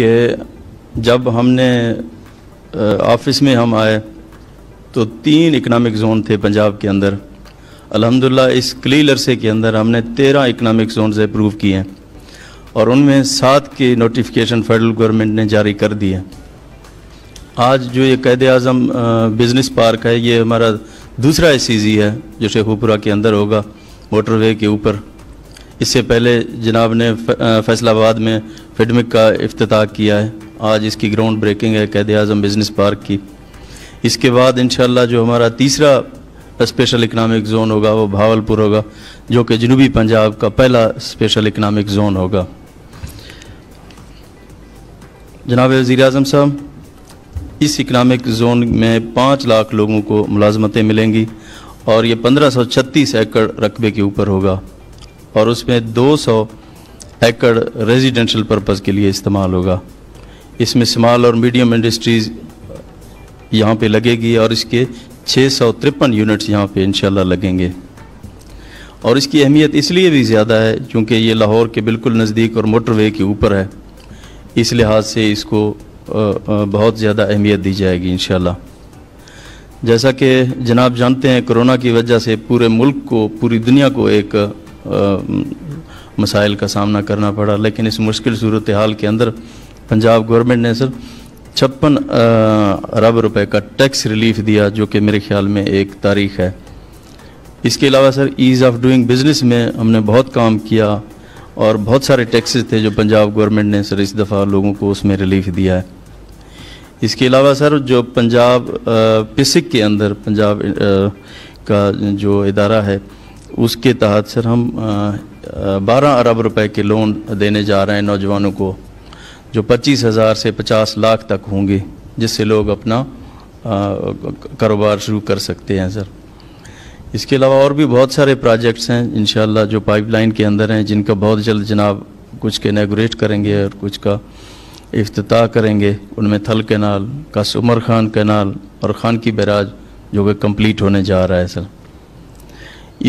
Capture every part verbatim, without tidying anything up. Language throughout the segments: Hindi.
कि जब हमने ऑफिस में हम आए तो तीन इकनॉमिक जोन थे पंजाब के अंदर। अल्हम्दुलिल्लाह इस क्लील अरसे के अंदर हमने तेरह इकनॉमिक जोन अप्रूव किए हैं और उनमें सात की नोटिफिकेशन फेडरल गवर्नमेंट ने जारी कर दी है। आज जो ये क़ायद-ए-आज़म बिज़नेस पार्क है, ये हमारा दूसरा ए सी जी है जो शेखुपुरा के अंदर होगा, मोटरवे के ऊपर। इससे पहले जनाब ने फैसलाबाद में फिडमिक का इफ्तिताह किया है, आज इसकी ग्राउंड ब्रेकिंग है क़ायद-ए-आज़म बिज़नेस पार्क की। इसके बाद इंशाल्लाह जो हमारा तीसरा स्पेशल इकनॉमिक जोन होगा वो भावलपुर होगा, जो कि जनूबी पंजाब का पहला स्पेशल इकनॉमिक जोन होगा। जनाब वज़ीर-ए-आज़म साहब, इस इकनॉमिक जोन में पाँच लाख लोगों को मुलाजमतें मिलेंगी और ये पंद्रह सौ छत्तीस एकड़ रकबे के ऊपर होगा और उसमें दो सौ एकड़ रेजिडेंशल पर्पज़ के लिए इस्तेमाल होगा। इसमें स्मॉल और मीडियम इंडस्ट्रीज़ यहाँ पे लगेगी और इसके छः सौ तिरपन यूनिट्स यहाँ पे इंशाल्लाह लगेंगे। और इसकी अहमियत इसलिए भी ज़्यादा है क्योंकि ये लाहौर के बिल्कुल नज़दीक और मोटरवे के ऊपर है, इस लिहाज से इसको बहुत ज़्यादा अहमियत दी जाएगी इंशाल्लाह। जैसा कि जनाब जानते हैं, कोरोना की वजह से पूरे मुल्क को, पूरी दुनिया को एक मसाइल का सामना करना पड़ा, लेकिन इस मुश्किल सूरत हाल के अंदर पंजाब गवर्नमेंट ने सर छप्पन अरब रुपए का टैक्स रिलीफ दिया, जो कि मेरे ख्याल में एक तारीख है। इसके अलावा sir ease of doing business में हमने बहुत काम किया और बहुत सारे टैक्सेस थे जो पंजाब गवर्नमेंट ने सर इस दफ़ा लोगों को उसमें रिलीफ दिया है। इसके अलावा सर जो पंजाब पिसिक के अंदर पंजाब का जो इदारा है उसके तहत सर हम बारह अरब रुपए के लोन देने जा रहे हैं नौजवानों को, जो पच्चीस हज़ार से पचास लाख तक होंगे, जिससे लोग अपना कारोबार शुरू कर सकते हैं सर। इसके अलावा और भी बहुत सारे प्रोजेक्ट्स हैं इंशाल्लाह जो पाइपलाइन के अंदर हैं, जिनका बहुत जल्द जनाब कुछ के इनॉग्रेट करेंगे और कुछ का इफ्तिताह करेंगे। उनमें थल कैनाल का, सुमर खान कैनाल और खान की बैराज जो कि कंप्लीट होने जा रहा है सर।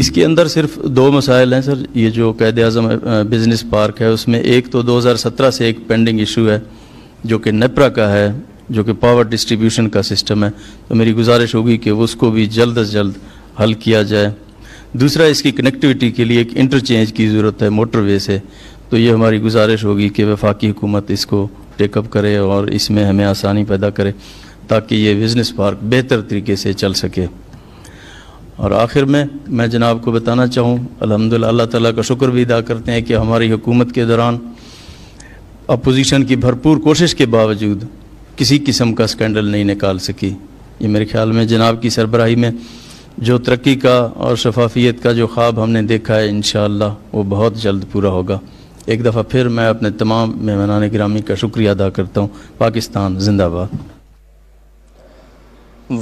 इसके अंदर सिर्फ दो मसाइल हैं सर, ये जो क़ायद-ए-आज़म बिज़नेस पार्क है उसमें एक तो दो हज़ार सत्रह से एक पेंडिंग इशू है जो कि नेप्रा का है, जो कि पावर डिस्ट्रीब्यूशन का सिस्टम है, तो मेरी गुजारिश होगी कि उसको भी जल्द अज जल्द हल किया जाए। दूसरा, इसकी कनेक्टिविटी के लिए एक इंटरचेंज की ज़रूरत है मोटरवे से, तो ये हमारी गुजारिश होगी कि वफाकी हुकूमत इसको टेकअप करे और इसमें हमें आसानी पैदा करे ताकि ये बिज़नेस पार्क बेहतर तरीके से चल सके। और आखिर में मैं जनाब को बताना चाहूँ, अल्हम्दुलिल्लाह अल्लाह ताला का शुक्र भी अदा करते हैं कि हमारी हुकूमत के दौरान अपोजिशन की भरपूर कोशिश के बावजूद किसी किस्म का स्कैंडल नहीं निकाल सकी। ये मेरे ख्याल में जनाब की सरबराही में जो तरक्की का और शफाफियत का जो ख्वाब हमने देखा है, इंशाअल्लाह वो बहुत जल्द पूरा होगा। एक दफ़ा फिर मैं अपने तमाम मेहमानान गिरामी का शुक्रिया अदा करता हूँ। पाकिस्तान जिंदाबाद।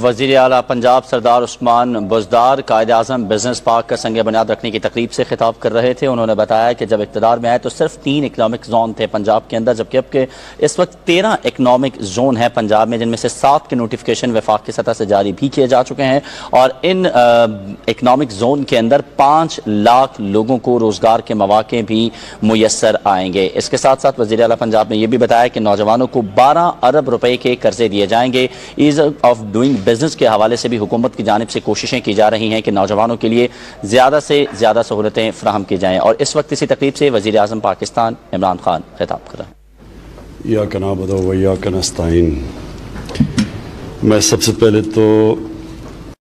वज़ीर आला पंजाब सरदार उस्मान बुज़दार क़ायद-ए-आज़म बिज़नेस पार्क का संग बुनियाद रखने की तकरीब से खिताब कर रहे थे। उन्होंने बताया कि जब इक़्तिदार में आए तो सिर्फ तीन इकनॉमिक जोन थे पंजाब के अंदर, जबकि अब के इस वक्त तेरह इकनॉमिक जोन हैं पंजाब में, जिनमें से सात के नोटिफिकेशन वफाक की सतह से जारी भी किए जा चुके हैं और इन इकनॉमिक जोन के अंदर पाँच लाख लोगों को रोज़गार के मौक़े भी मुयसर आएंगे। इसके साथ साथ वज़ीर आला पंजाब ने यह भी बताया कि नौजवानों को बारह अरब रुपये के कर्जे दिए जाएंगे। ईज़ ऑफ डूइंग बिजनेस के हवाले से भी हुकूमत की जानिब से कोशिशें की जा रही हैं कि नौजवानों के लिए ज़्यादा से ज़्यादा सहूलतें फराहम की जाएँ। और इस वक्त इसी तकरीब से वज़ीर-ए-आज़म पाकिस्तान इमरान खान खिताब कर रहे हैं। या कना बदो या कनस्ताइन। मैं सबसे पहले तो